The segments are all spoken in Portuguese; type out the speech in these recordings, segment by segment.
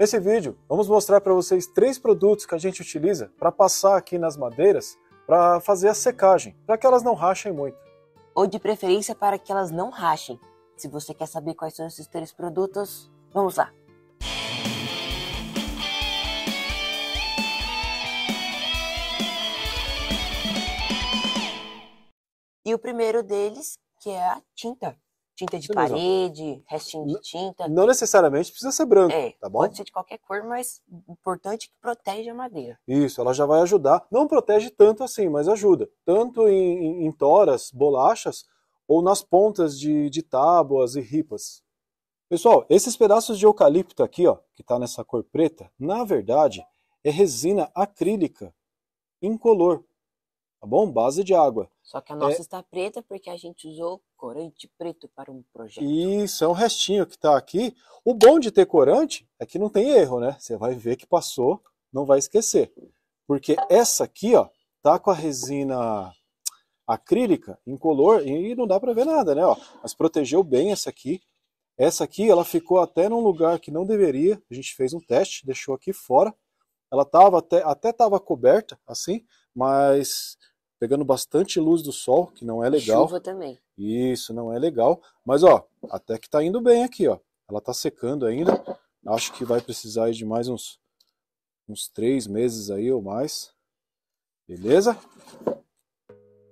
Nesse vídeo, vamos mostrar para vocês 3 produtos que a gente utiliza para passar aqui nas madeiras para fazer a secagem, para que elas não rachem muito. Ou de preferência para que elas não rachem. Se você quer saber quais são esses 3 produtos, vamos lá! E o primeiro deles, que é a tinta. Tinta de parede, restinho de tinta. Não necessariamente precisa ser branco, tá bom? Pode ser de qualquer cor, mas o importante é que protege a madeira. Isso, ela já vai ajudar. Não protege tanto assim, mas ajuda. Tanto em toras, bolachas, ou nas pontas de tábuas e ripas. Pessoal, esses pedaços de eucalipto aqui, ó, que tá nessa cor preta, na verdade, é resina acrílica incolor. Tá bom? Base de água. Só que a nossa está preta porque a gente usou corante preto para um projeto. Isso, é um restinho que está aqui. O bom de ter corante é que não tem erro, né? Você vai ver que passou, não vai esquecer. Porque essa aqui, ó, tá com a resina acrílica, incolor, e não dá para ver nada, né? Ó, mas protegeu bem essa aqui. Essa aqui, ela ficou até num lugar que não deveria. A gente fez um teste, deixou aqui fora. Ela tava até estava coberta, assim, mas pegando bastante luz do sol, que não é legal. Chuva também. Isso, não é legal. Mas, ó, até que tá indo bem aqui, ó. Ela tá secando ainda. Acho que vai precisar de mais uns 3 meses aí ou mais. Beleza?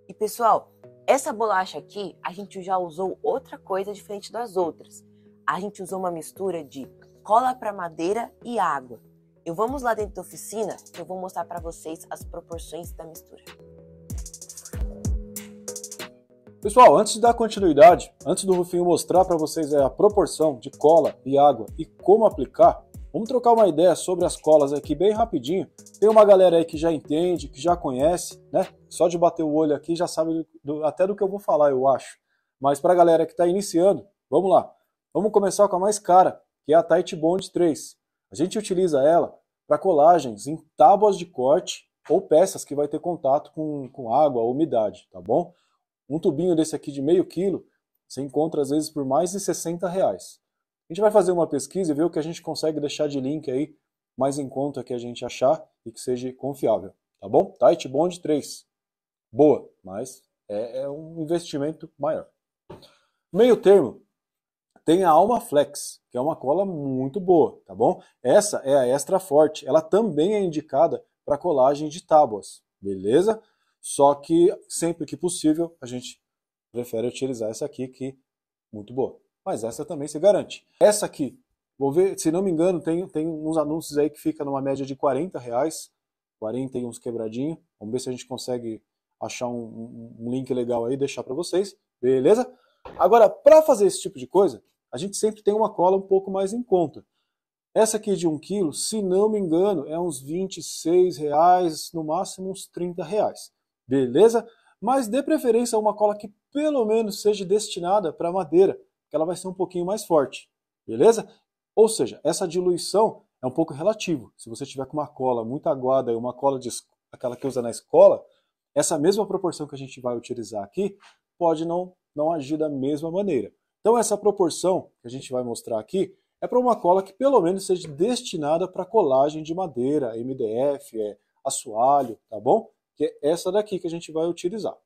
E, pessoal, essa bolacha aqui, a gente já usou outra coisa diferente das outras. A gente usou uma mistura de cola para madeira e água. E vamos lá dentro da oficina, eu vou mostrar para vocês as proporções da mistura. Pessoal, antes de dar continuidade, antes do Ruffinho mostrar para vocês a proporção de cola e água e como aplicar, vamos trocar uma ideia sobre as colas aqui bem rapidinho. Tem uma galera aí que já entende, que já conhece, né? Só de bater o olho aqui já sabe até do que eu vou falar, eu acho. Mas para a galera que está iniciando, vamos lá. Vamos começar com a mais cara, que é a Titebond 3. A gente utiliza ela para colagens em tábuas de corte ou peças que vai ter contato com água ou umidade, tá bom? Um tubinho desse aqui de meio quilo, você encontra às vezes por mais de R$60. A gente vai fazer uma pesquisa e ver o que a gente consegue deixar de link aí, mais em conta que a gente achar e que seja confiável, tá bom? Titebond 3. Boa, mas é um investimento maior. Meio termo. Tem a Alma Flex, que é uma cola muito boa, tá bom? Essa é a extra forte, ela também é indicada para colagem de tábuas, beleza? Só que sempre que possível a gente prefere utilizar essa aqui, que é muito boa. Mas essa também se garante. Essa aqui, vou ver, se não me engano, tem uns anúncios aí que fica numa média de R$40, 40 e uns quebradinho. Vamos ver se a gente consegue achar um link legal aí e deixar para vocês, beleza? Agora, para fazer esse tipo de coisa, a gente sempre tem uma cola um pouco mais em conta. Essa aqui de 1 kg, se não me engano, é uns R$26, no máximo uns R$30. Beleza? Mas dê preferência a uma cola que pelo menos seja destinada para madeira, que ela vai ser um pouquinho mais forte. Beleza? Ou seja, essa diluição é um pouco relativa. Se você tiver com uma cola muito aguada e uma cola aquela que usa na escola, essa mesma proporção que a gente vai utilizar aqui pode não agir da mesma maneira. Então essa proporção que a gente vai mostrar aqui é para uma cola que pelo menos seja destinada para colagem de madeira, MDF, assoalho, tá bom? Que é essa daqui que a gente vai utilizar. Se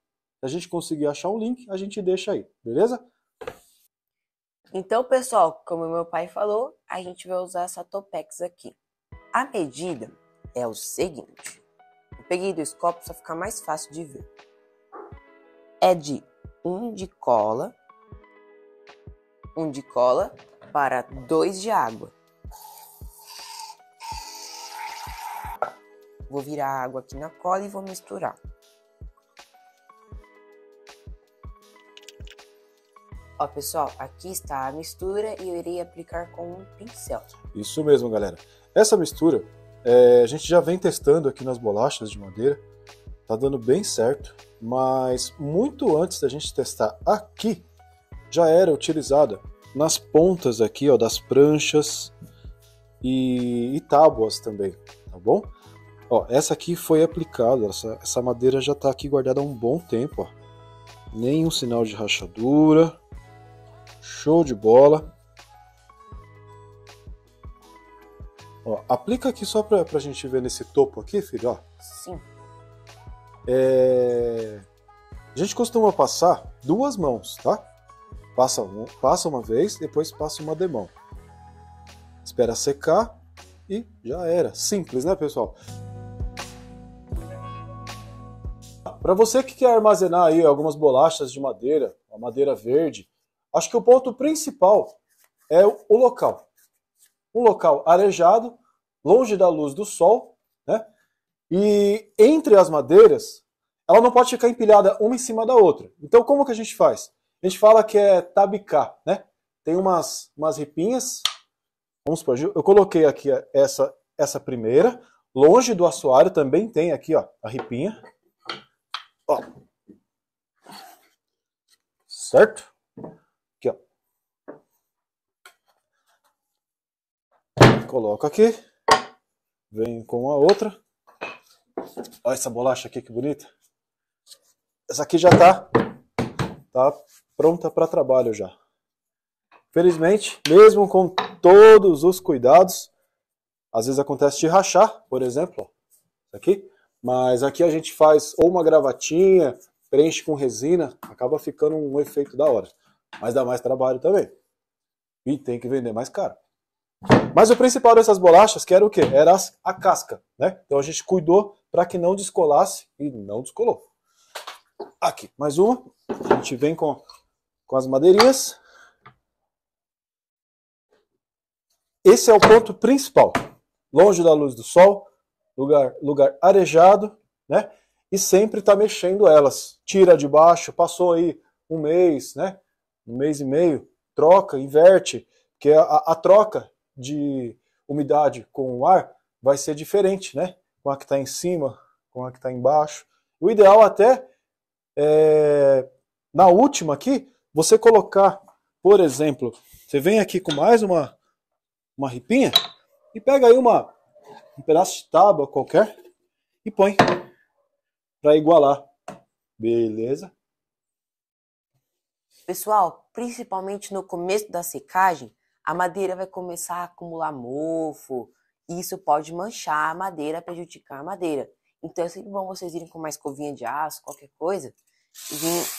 a gente conseguir achar um link, a gente deixa aí, beleza? Então, pessoal, como meu pai falou, a gente vai usar essa Topex aqui. A medida é o seguinte. Eu peguei 2 copos para ficar mais fácil de ver. É de 1 de cola para 2 de água. Vou virar a água aqui na cola e vou misturar. Ó, pessoal, aqui está a mistura e eu irei aplicar com um pincel. Isso mesmo, galera. Essa mistura a gente já vem testando aqui nas bolachas de madeira. Tá dando bem certo. Mas muito antes da gente testar aqui, já era utilizada nas pontas aqui, ó, das pranchas e tábuas também, tá bom? Ó, essa aqui foi aplicada, essa madeira já tá aqui guardada há um bom tempo, ó. Nenhum sinal de rachadura, show de bola. Ó, aplica aqui só pra gente ver nesse topo aqui, filho, ó. Sim. A gente costuma passar duas mãos, tá? Passa uma vez, depois passa uma demão. Espera secar e já era. Simples, né, pessoal? Para você que quer armazenar aí algumas bolachas de madeira, a madeira verde, acho que o ponto principal é o local. Um local arejado, longe da luz do sol, né? E entre as madeiras, ela não pode ficar empilhada uma em cima da outra. Então, como que a gente faz? A gente fala que é tabicar, né? Tem umas ripinhas. Vamos supor, eu coloquei aqui essa primeira. Longe do assoalho também tem aqui, ó, a ripinha. Ó. Certo? Aqui, ó. Coloco aqui. Venho com a outra. Olha essa bolacha aqui, que bonita. Essa aqui já tá pronta para trabalho já. Felizmente, mesmo com todos os cuidados, às vezes acontece de rachar, por exemplo, ó, aqui. Mas aqui a gente faz ou uma gravatinha, preenche com resina, acaba ficando um efeito da hora. Mas dá mais trabalho também. E tem que vender mais caro. Mas o principal dessas bolachas que era o quê? Era a casca, né? Então a gente cuidou para que não descolasse e não descolou. Aqui, mais uma. A gente vem com as madeirinhas. Esse é o ponto principal. Longe da luz do sol, lugar arejado, né? E sempre tá mexendo elas. Tira de baixo, passou aí um mês, né? Um mês e meio. Troca, inverte. Porque a troca de umidade com o ar vai ser diferente, né? Com a que está em cima, com a que está embaixo. O ideal até é, na última aqui, você colocar, por exemplo, você vem aqui com mais uma ripinha e pega aí um pedaço de tábua qualquer e põe para igualar. Beleza? Pessoal, principalmente no começo da secagem, a madeira vai começar a acumular mofo, e isso pode manchar a madeira, prejudicar a madeira. Então é sempre bom vocês irem com uma escovinha de aço, qualquer coisa,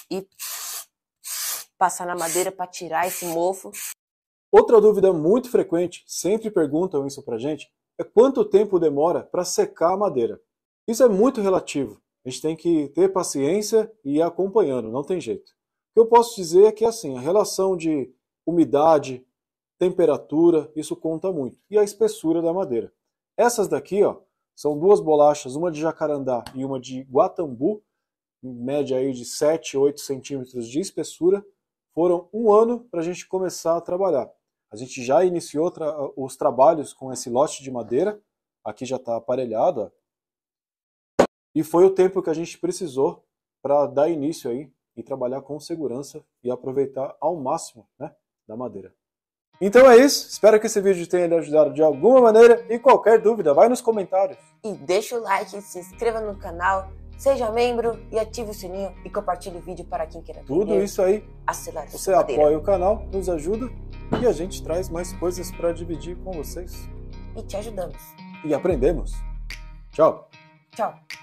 e passar na madeira para tirar esse mofo. Outra dúvida muito frequente, sempre perguntam isso pra gente, é quanto tempo demora para secar a madeira. Isso é muito relativo. A gente tem que ter paciência e ir acompanhando, não tem jeito. O que eu posso dizer é que assim, a relação de umidade, temperatura, isso conta muito. E a espessura da madeira. Essas daqui, ó, são duas bolachas, uma de jacarandá e uma de guatambu, em média aí de 7, 8 centímetros de espessura. Foram um ano para a gente começar a trabalhar. A gente já iniciou os trabalhos com esse lote de madeira, aqui já está aparelhado, ó. E foi o tempo que a gente precisou para dar início aí e trabalhar com segurança e aproveitar ao máximo, né, da madeira. Então é isso, espero que esse vídeo tenha lhe ajudado de alguma maneira e qualquer dúvida, vai nos comentários. E deixa o like, se inscreva no canal, seja membro e ative o sininho e compartilhe o vídeo para quem queira aprender. Tudo isso aí, você apoia o canal, nos ajuda e a gente traz mais coisas para dividir com vocês. E te ajudamos. E aprendemos. Tchau. Tchau.